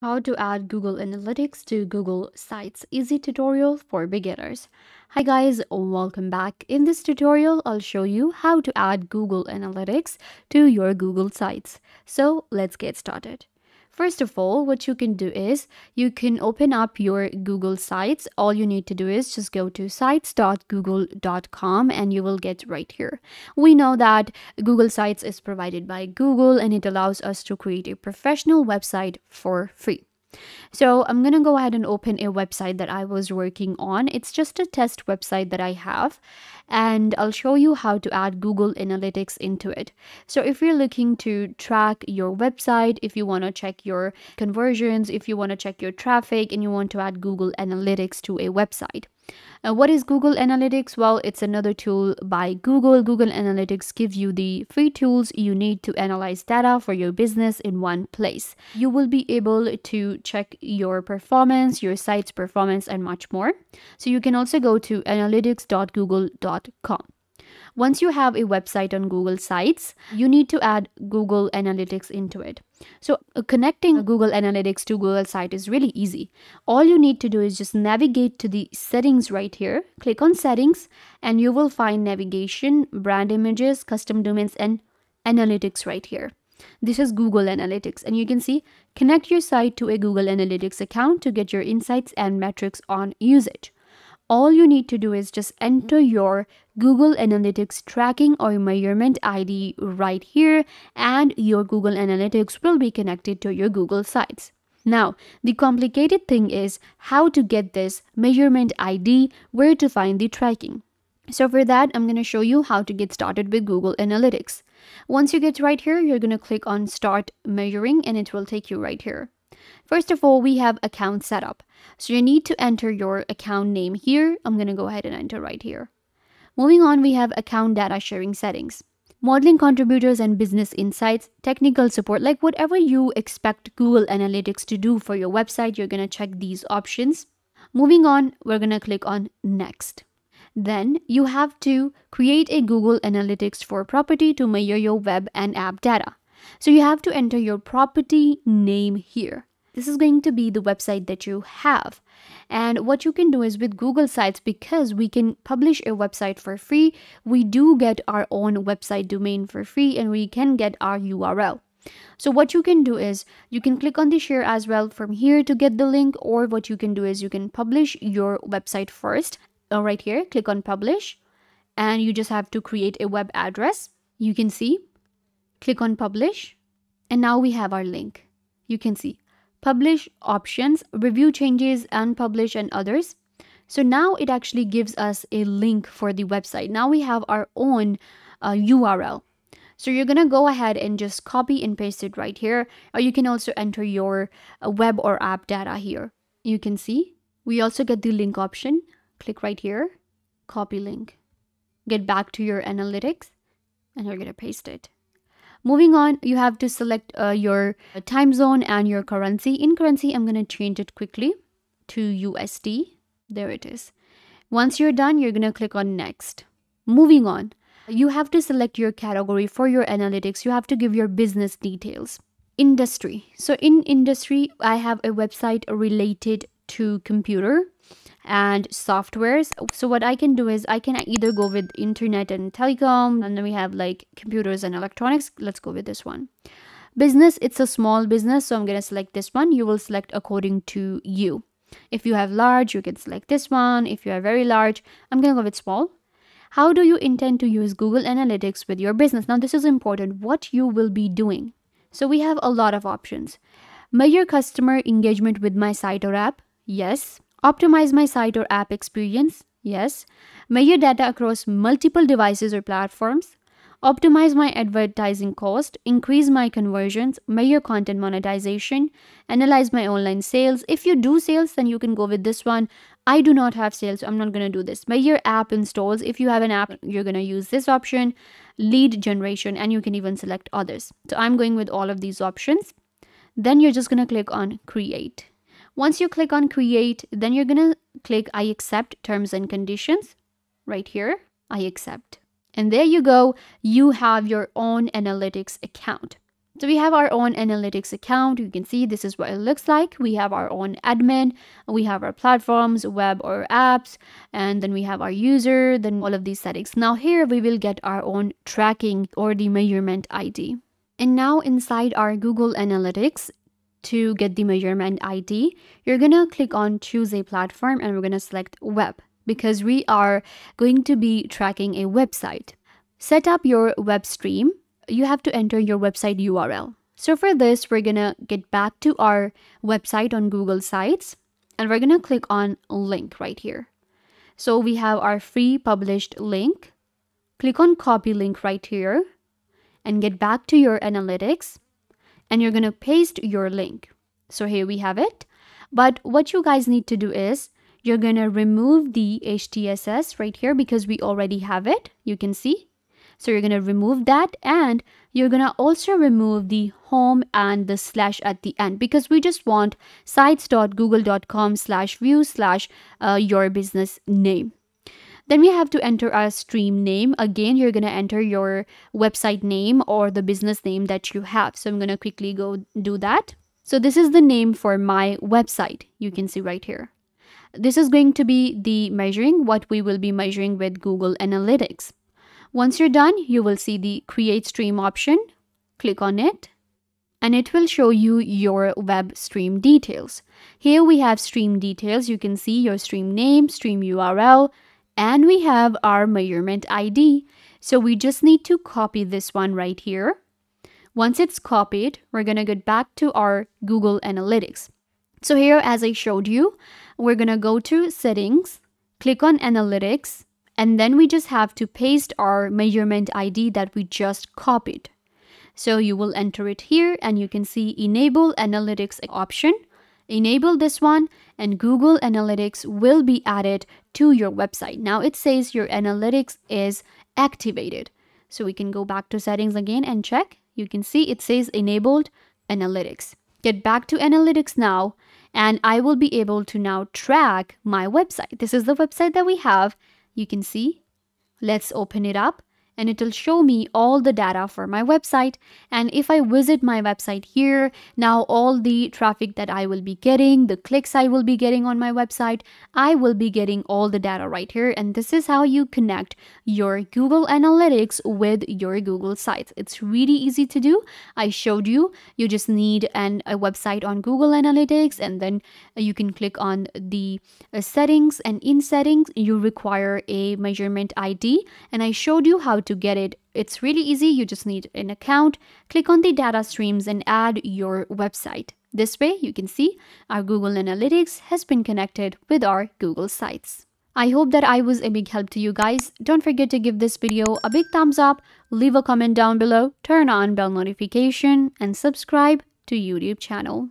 How to add Google Analytics to Google Sites easy tutorial for beginners. Hi guys, welcome back. In this tutorial, I'll show you how to add Google Analytics to your Google Sites. So let's get started. First of all, what you can do is you can open up your Google Sites. All you need to do is just go to sites.google.com and you will get right here. We know that Google Sites is provided by Google and it allows us to create a professional website for free. So I'm going to go ahead and open a website that I was working on. It's just a test website that I have, and I'll show you how to add Google Analytics into it. So if you're looking to track your website, if you want to check your conversions, if you want to check your traffic, and you want to add Google Analytics to a website. What is Google Analytics? Well, it's another tool by Google. Google Analytics gives you the free tools you need to analyze data for your business in one place. You will be able to check your performance, your site's performance, and much more. So you can also go to analytics.google.com. Once you have a website on Google Sites, you need to add Google Analytics into it. So connecting Google Analytics to Google Sites is really easy. All you need to do is just navigate to the settings right here. Click on settings and you will find navigation, brand images, custom domains, and analytics right here. This is Google Analytics, and you can see connect your site to a Google Analytics account to get your insights and metrics on usage. All you need to do is just enter your Google Analytics tracking or measurement ID right here, and your Google Analytics will be connected to your Google Sites. Now, the complicated thing is how to get this measurement ID, where to find the tracking. So for that, I'm going to show you how to get started with Google Analytics. Once you get right here, you're going to click on Start Measuring, and it will take you right here. First of all, we have account setup. So you need to enter your account name here. I'm going to go ahead and enter right here. Moving on, we have account data sharing settings, modeling contributors and business insights, technical support, like whatever you expect Google Analytics to do for your website, you're going to check these options. Moving on, we're going to click on next. Then you have to create a Google Analytics for property to measure your web and app data. So you have to enter your property name here. This is going to be the website that you have. And what you can do is with Google Sites, because we can publish a website for free, we do get our own website domain for free and we can get our URL. So what you can do is you can click on the share as well from here to get the link, or what you can do is you can publish your website first. Right here, click on publish, and you just have to create a web address. You can see. Click on publish, and now we have our link. You can see publish options, review changes, unpublish, and others. So now it actually gives us a link for the website. Now we have our own URL. So you're gonna go ahead and just copy and paste it right here, or you can also enter your web or app data here. You can see we also get the link option. Click right here, copy link, get back to your analytics, and you're gonna paste it. Moving on, you have to select your time zone and your currency. In currency, I'm going to change it quickly to USD. There it is. Once you're done, you're going to click on next. Moving on, you have to select your category for your analytics. You have to give your business details. Industry. So in industry, I have a website related to computer and softwares. So what I can do is I can either go with internet and telecom, and then we have like computers and electronics. Let's go with this one. Business, it's a small business, so I'm going to select this one. You will select according to you. If you have large, you can select this one. If you are very large, I'm going to go with small. How do you intend to use Google Analytics with your business? Now this is important, what you will be doing. So we have a lot of options. Measure customer engagement with my site or app. Yes. Optimize my site or app experience. Yes. Measure data across multiple devices or platforms. Optimize my advertising cost. Increase my conversions. Measure content monetization. Analyze my online sales. If you do sales, then you can go with this one. I do not have sales, so I'm not going to do this. Measure app installs. If you have an app, you're going to use this option. Lead generation, and you can even select others. So I'm going with all of these options. Then you're just going to click on create. Once you click on create, then you're going to click I accept terms and conditions right here. I accept. And there you go. You have your own analytics account. So we have our own analytics account. You can see this is what it looks like. We have our own admin, we have our platforms, web or apps, and then we have our user, then all of these settings. Now here we will get our own tracking or the measurement ID. And now inside our Google Analytics, to get the measurement ID, you're gonna click on choose a platform and we're gonna select web because we are going to be tracking a website. Set up your web stream. You have to enter your website URL. So for this, we're gonna get back to our website on Google Sites and we're gonna click on link right here. So we have our free published link. Click on copy link right here and get back to your analytics and you're gonna paste your link. So here we have it. But what you guys need to do is you're gonna remove the HTSS right here because we already have it, you can see. So you're going to remove that and you're going to also remove the home and the slash at the end because we just want sites.google.com/view/your business name. Then we have to enter our stream name. Again, you're going to enter your website name or the business name that you have. So I'm going to quickly go do that. So this is the name for my website. You can see right here. This is going to be the measuring what we will be measuring with Google Analytics. Once you're done, you will see the create stream option. Click on it and it will show you your web stream details. Here we have stream details. You can see your stream name, stream URL, and we have our measurement ID. So we just need to copy this one right here. Once it's copied, we're going to get back to our Google Analytics. So here, as I showed you, we're going to go to settings, click on analytics, and then we just have to paste our measurement ID that we just copied. So you will enter it here and you can see enable analytics option. Enable this one and Google Analytics will be added to your website. Now it says your analytics is activated. So we can go back to settings again and check. You can see it says enabled analytics. Get back to analytics now and I will be able to now track my website. This is the website that we have. You can see, let's open it up and it'll show me all the data for my website. And if I visit my website here, now all the traffic that I will be getting, the clicks I will be getting on my website, I will be getting all the data right here. And this is how you connect your Google Analytics with your Google Sites. It's really easy to do. I showed you, you just need a website on Google Analytics and then you can click on the settings, and in settings, you require a measurement ID. And I showed you how to get it. It's really easy. You just need an account. Click on the data streams and add your website. This way, you can see our Google Analytics has been connected with our Google Sites. I hope that I was a big help to you guys. Don't forget to give this video a big thumbs up, leave a comment down below, turn on bell notification, and subscribe to YouTube channel.